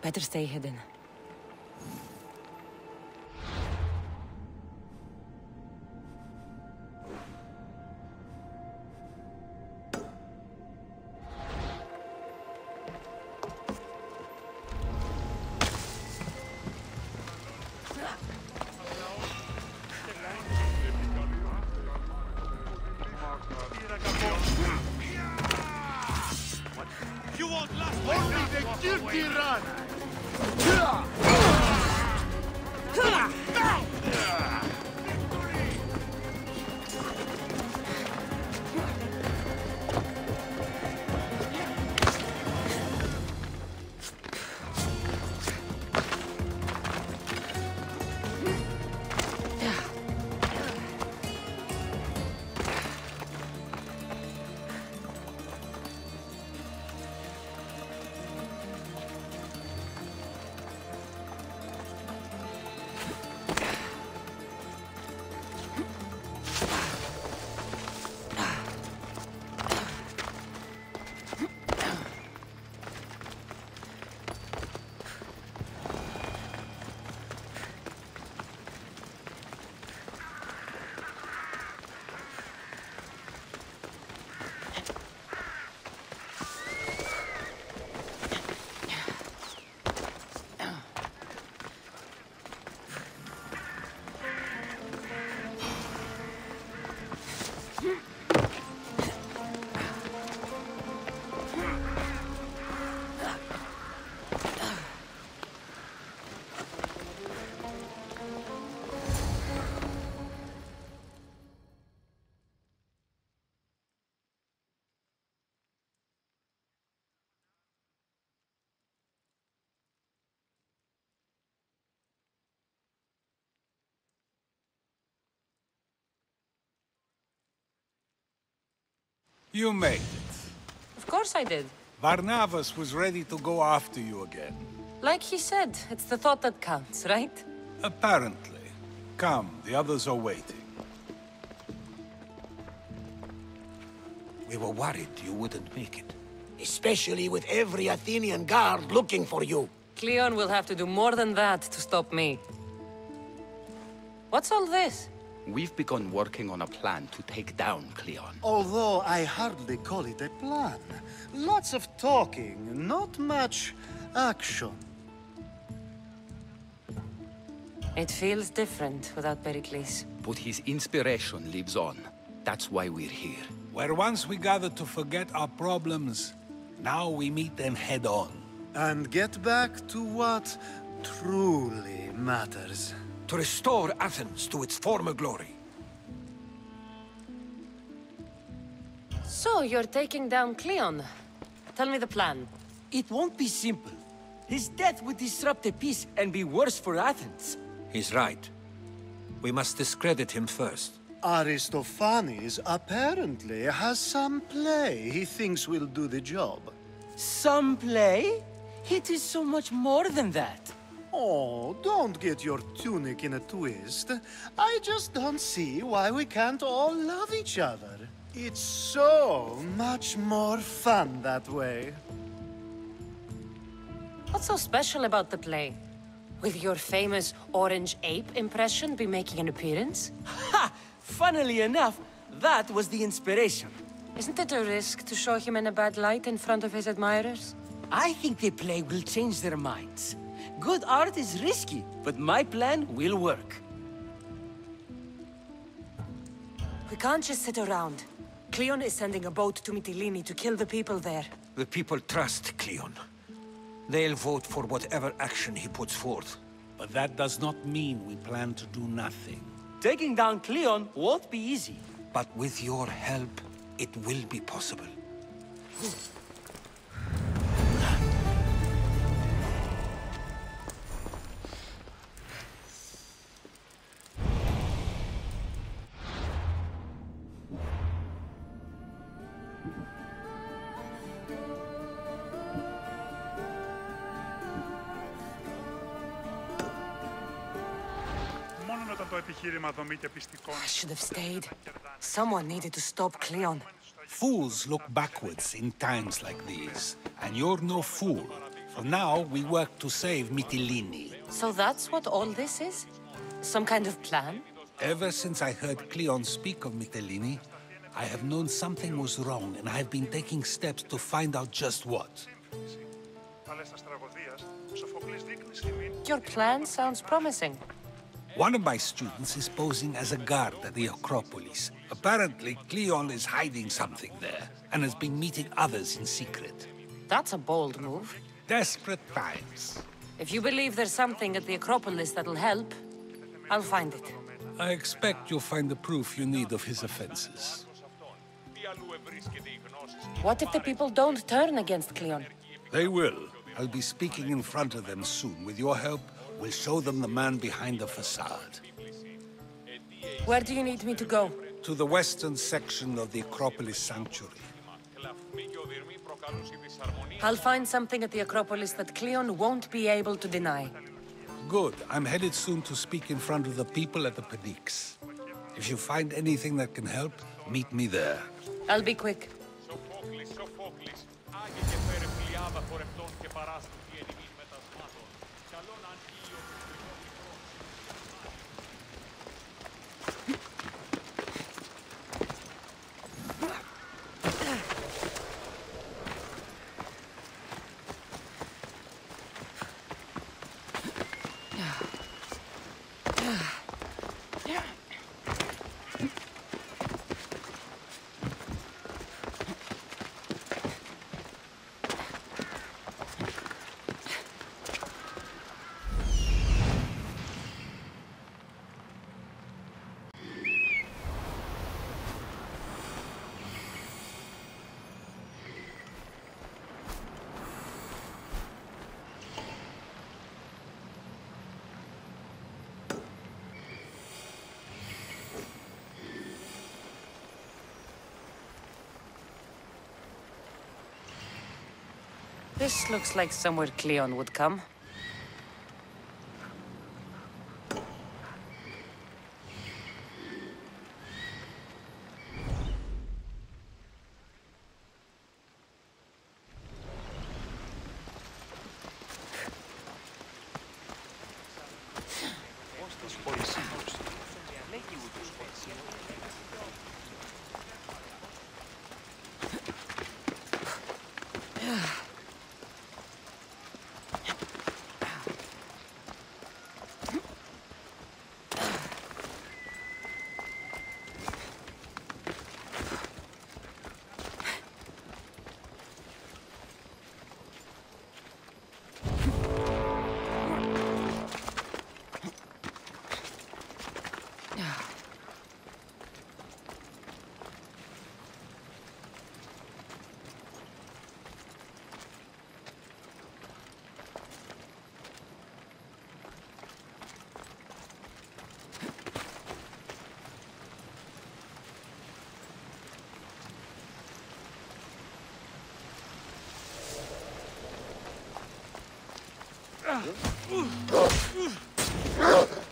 Better stay hidden. You made it. Of course I did. Varnavas was ready to go after you again. Like he said, it's the thought that counts, right? Apparently. Come, the others are waiting. We were worried you wouldn't make it. Especially with every Athenian guard looking for you. Cleon will have to do more than that to stop me. What's all this? We've begun working on a plan to take down Cleon. Although I hardly call it a plan. Lots of talking, not much action. It feels different without Pericles. But his inspiration lives on. That's why we're here. Where once we gathered to forget our problems, now we meet them head on. And get back to what truly matters. To restore Athens to its former glory. So, you're taking down Cleon. Tell me the plan. It won't be simple. His death would disrupt the peace and be worse for Athens. He's right. We must discredit him first. Aristophanes apparently has some play he thinks will do the job. Some play? It is so much more than that. Oh, don't get your tunic in a twist. I just don't see why we can't all love each other. It's so much more fun that way. What's so special about the play? Will your famous orange ape impression be making an appearance? Ha! Funnily enough, that was the inspiration. Isn't it a risk to show him in a bad light in front of his admirers? I think the play will change their minds. Good art is risky, but my plan will work. We can't just sit around. Cleon is sending a boat to Mytilene to kill the people there. The people trust Cleon. They'll vote for whatever action he puts forth. But that does not mean we plan to do nothing. Taking down Cleon won't be easy. But with your help, it will be possible. I should have stayed. Someone needed to stop Cleon. Fools look backwards in times like these, and you're no fool. For now, we work to save Mytilene. So that's what all this is? Some kind of plan? Ever since I heard Cleon speak of Mytilene, I have known something was wrong, and I have been taking steps to find out just what. Your plan sounds promising. One of my students is posing as a guard at the Acropolis. Apparently, Cleon is hiding something there, and has been meeting others in secret. That's a bold move. Desperate times. If you believe there's something at the Acropolis that'll help, I'll find it. I expect you'll find the proof you need of his offenses. What if the people don't turn against Cleon? They will. I'll be speaking in front of them soon. With your help, we'll show them the man behind the facade. Where do you need me to go? To the western section of the Acropolis Sanctuary. I'll find something at the Acropolis that Cleon won't be able to deny. Good. I'm headed soon to speak in front of the people at the Pnyx. If you find anything that can help, meet me there. I'll be quick. This looks like somewhere Cleon would come.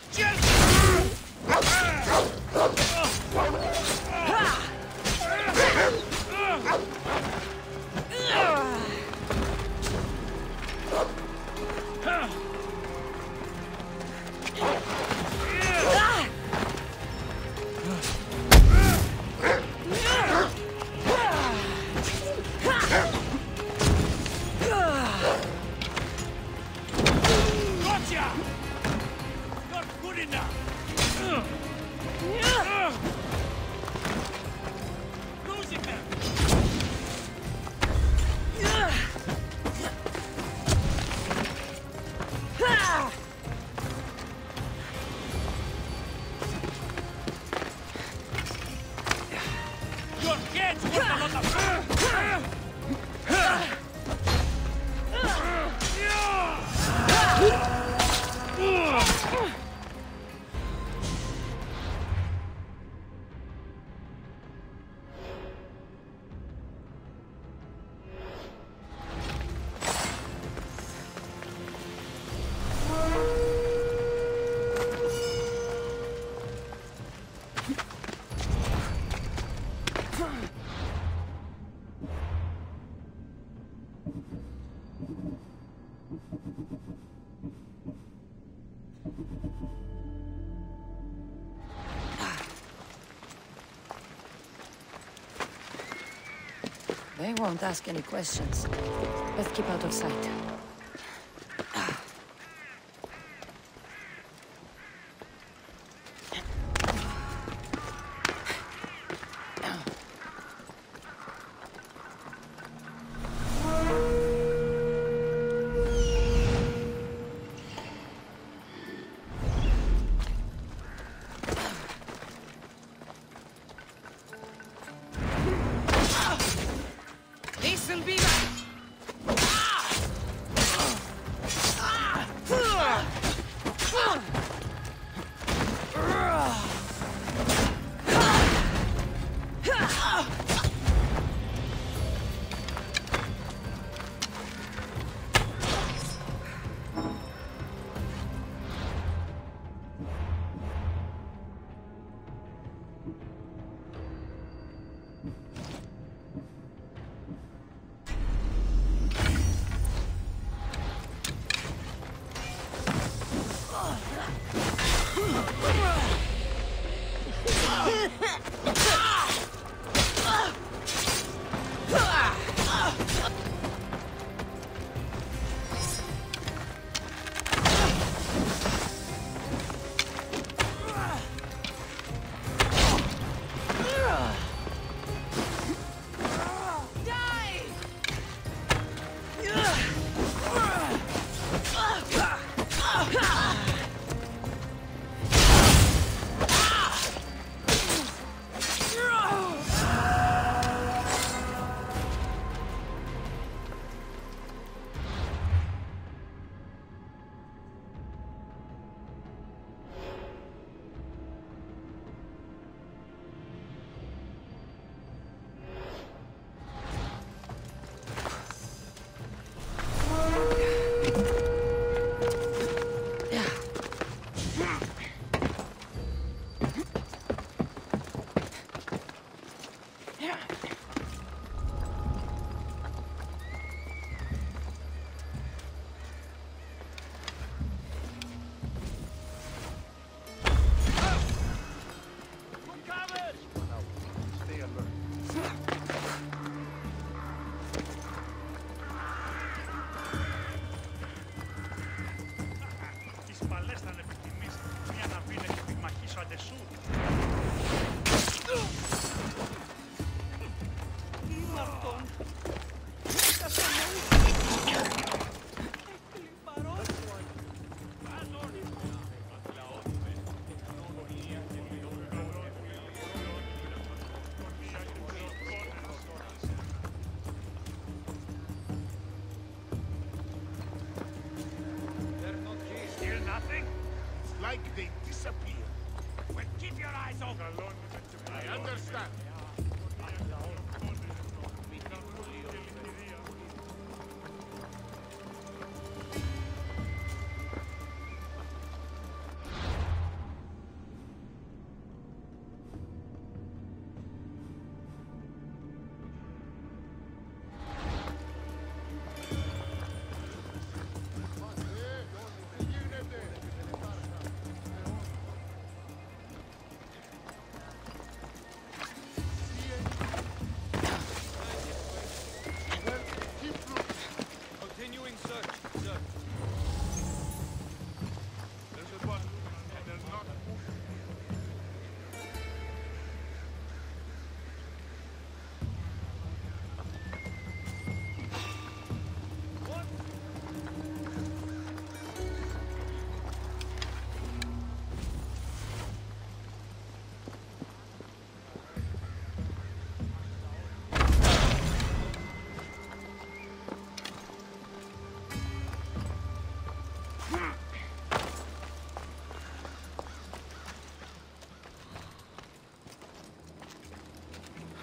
Yeah! They won't ask any questions. Let's keep out of sight.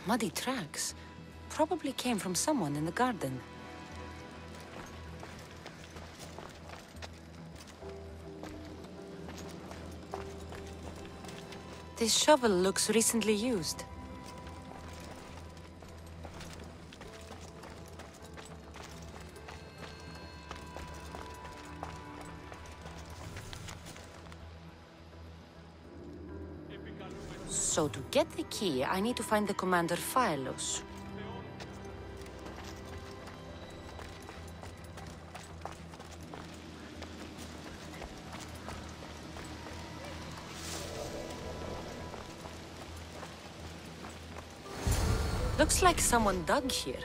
Muddy tracks probably came from someone in the garden. This shovel looks recently used. So to get the key, I need to find the commander Phylos. Looks like someone dug here.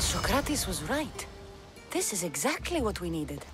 Socrates was right. This is exactly what we needed.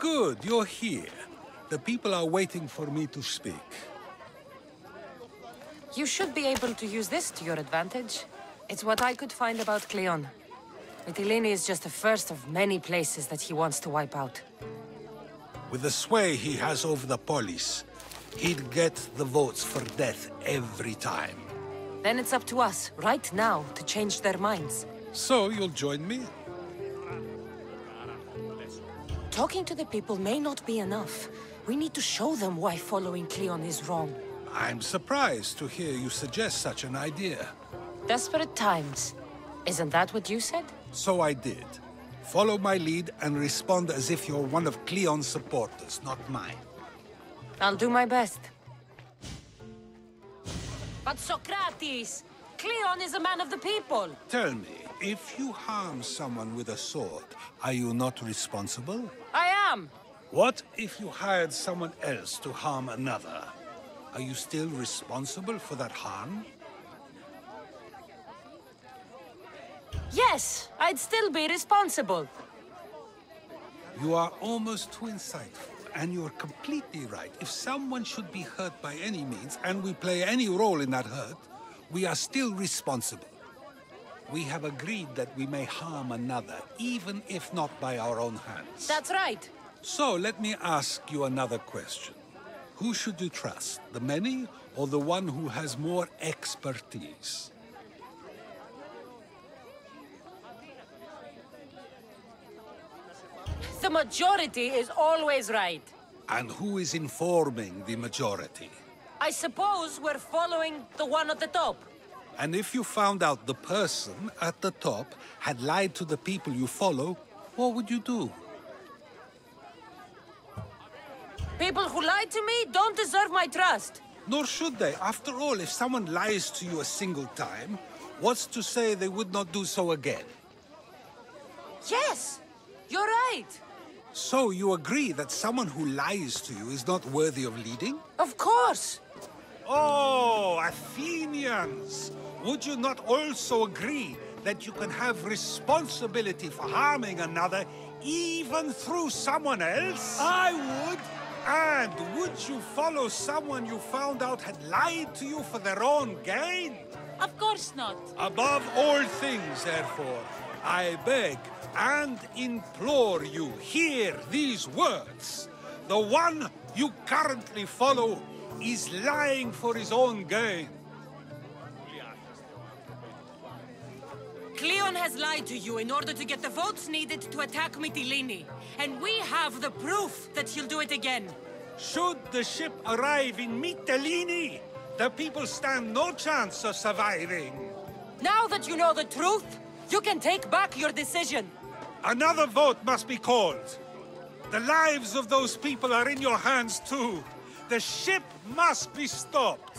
Good, you're here. The people are waiting for me to speak. You should be able to use this to your advantage. It's what I could find about Cleon. Mytilene is just the first of many places that he wants to wipe out. With the sway he has over the polis, he'd get the votes for death every time. Then it's up to us, right now, to change their minds. So you'll join me? Talking to the people may not be enough. We need to show them why following Cleon is wrong. I'm surprised to hear you suggest such an idea. Desperate times. Isn't that what you said? So I did. Follow my lead and respond as if you're one of Cleon's supporters, not mine. I'll do my best. But Socrates! Cleon is a man of the people! Tell me, if you harm someone with a sword, are you not responsible? I am! What if you hired someone else to harm another? Are you still responsible for that harm? Yes, I'd still be responsible. You are almost too insightful, and you're completely right. If someone should be hurt by any means, and we play any role in that hurt, we are still responsible. We have agreed that we may harm another, even if not by our own hands. That's right. So, let me ask you another question. Who should you trust, the many, or the one who has more expertise? The majority is always right. And who is informing the majority? I suppose we're following the one at the top. And if you found out the person at the top had lied to the people you follow, what would you do? People who lie to me don't deserve my trust. Nor should they. After all, if someone lies to you a single time, what's to say they would not do so again? Yes! You're right! So you agree that someone who lies to you is not worthy of leading? Of course! Oh, Athenians! Would you not also agree that you can have responsibility for harming another even through someone else? I would! And would you follow someone you found out had lied to you for their own gain? Of course not. Above all things, therefore, I beg and implore you, hear these words. The one you currently follow is lying for his own gain. Cleon has lied to you in order to get the votes needed to attack Mytilene, and we have the proof that he'll do it again. Should the ship arrive in Mytilene, the people stand no chance of surviving. Now that you know the truth, you can take back your decision. Another vote must be called. The lives of those people are in your hands too. The ship must be stopped.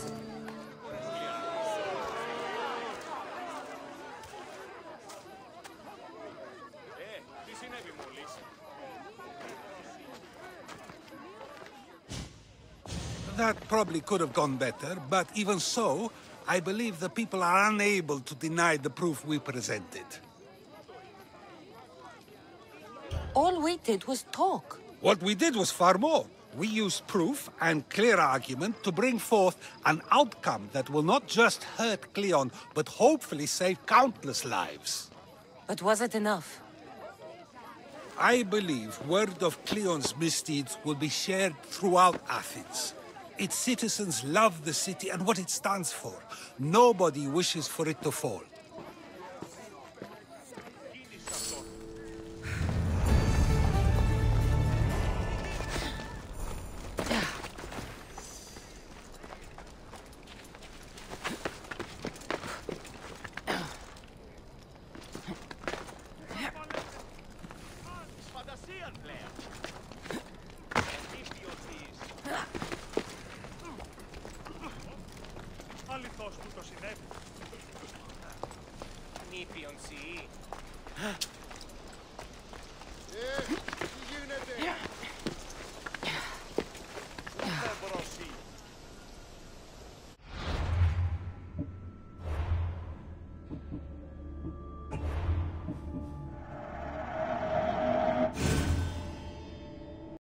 That probably could have gone better, but even so, I believe the people are unable to deny the proof we presented. All we did was talk. What we did was far more. We used proof and clear argument to bring forth an outcome that will not just hurt Cleon, but hopefully save countless lives. But was it enough? I believe word of Cleon's misdeeds will be shared throughout Athens. Its citizens love the city and what it stands for. Nobody wishes for it to fall.